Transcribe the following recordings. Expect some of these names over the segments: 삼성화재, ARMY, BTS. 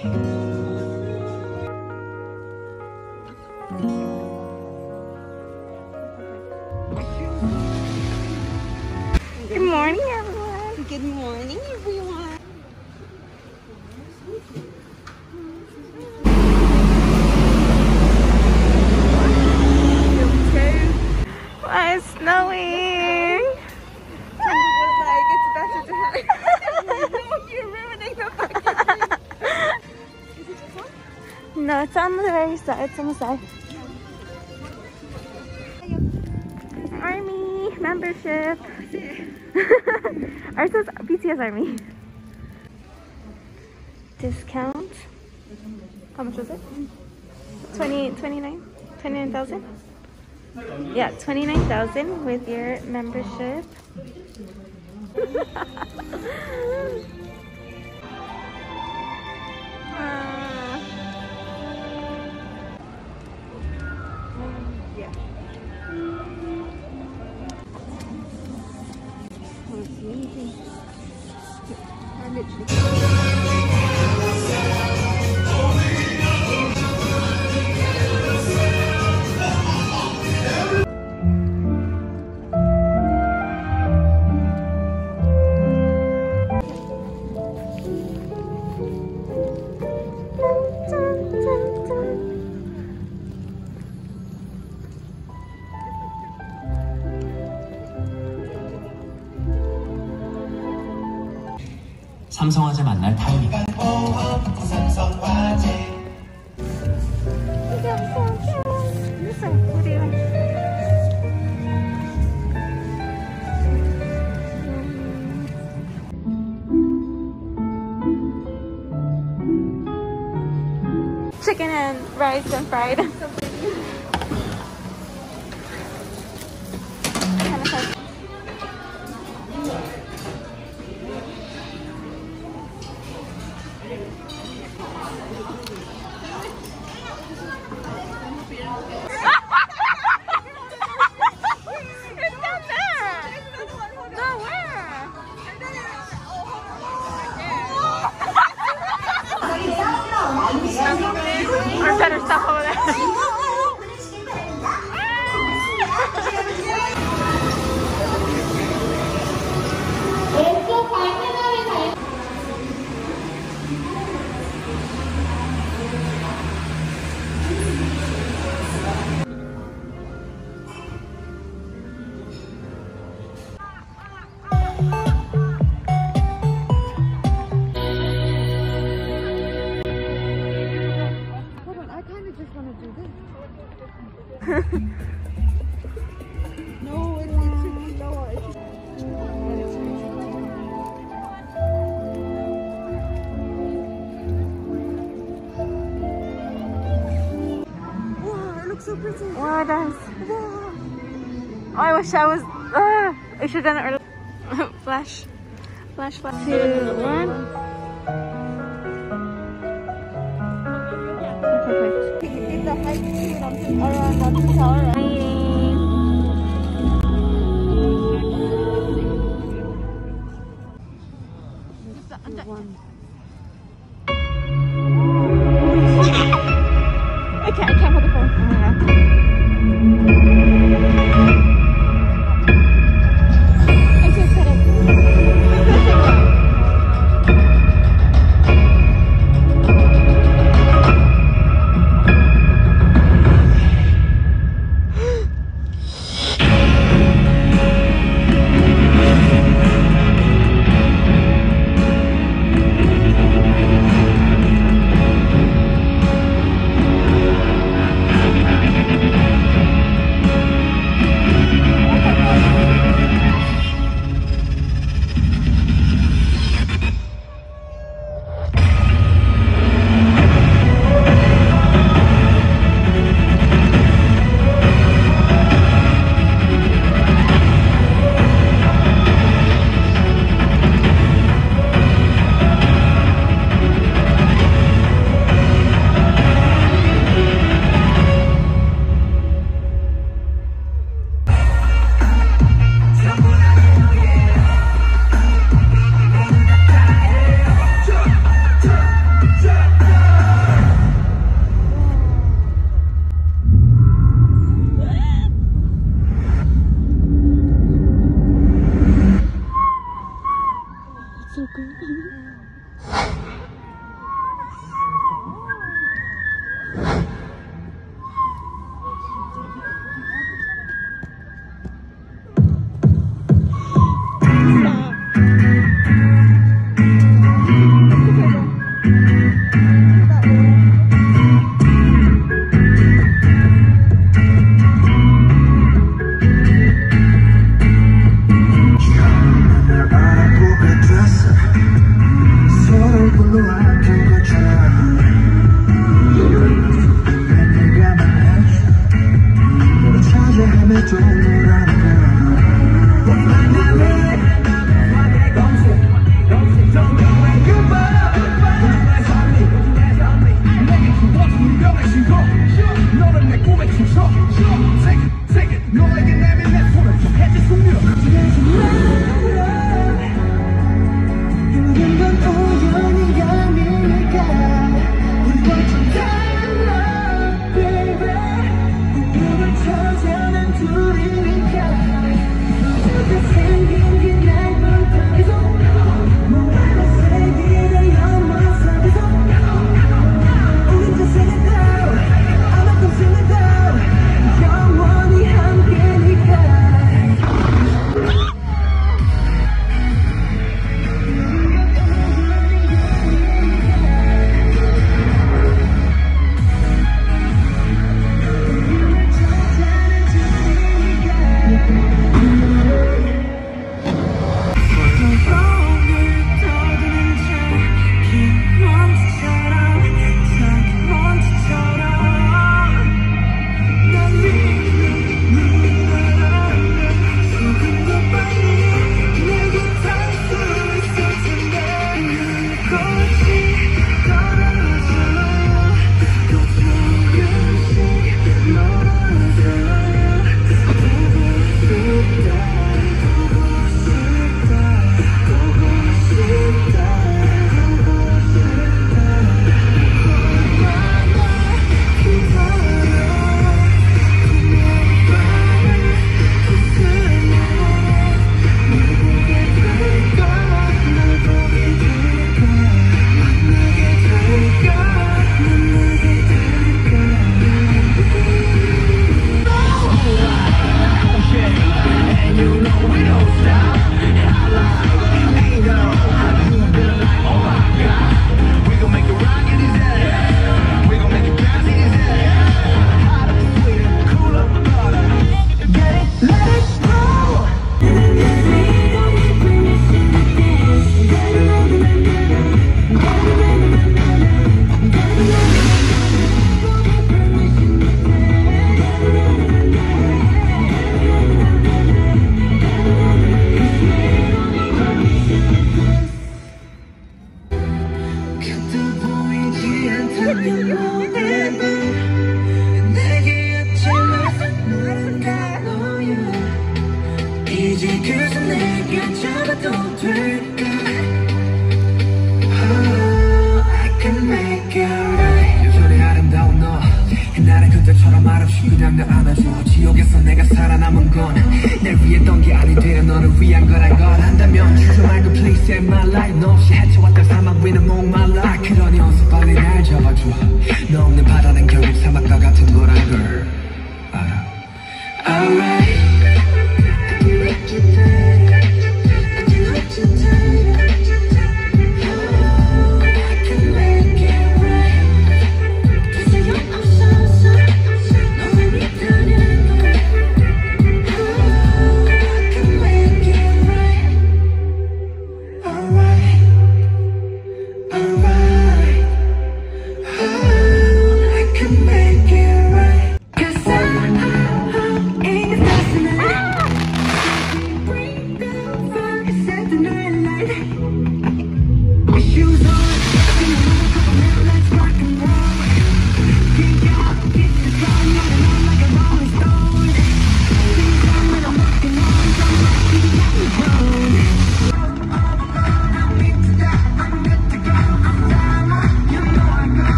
Good morning, everyone. Good morning, everyone. Why is it snowing? No, it's on the very side. It's on the side. ARMY membership. Ours says BTS ARMY. Discount. How much was it? 29,000? Yeah, 29,000 with your membership. 삼성화재 만날 타이밍. Chicken and rice and fried. Wow, guys. Wow. Oh, I wish I was. I should have done it earlier. Flash. Flash, flash. 2, 1. Perfect. Give the height around the tower, right? 조금.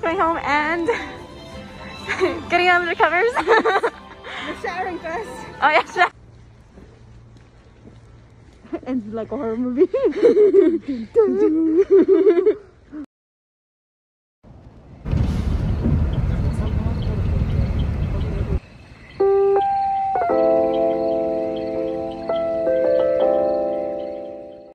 Going home and getting out of the covers. We're showering first. Oh yeah, shower. Ends like a horror movie.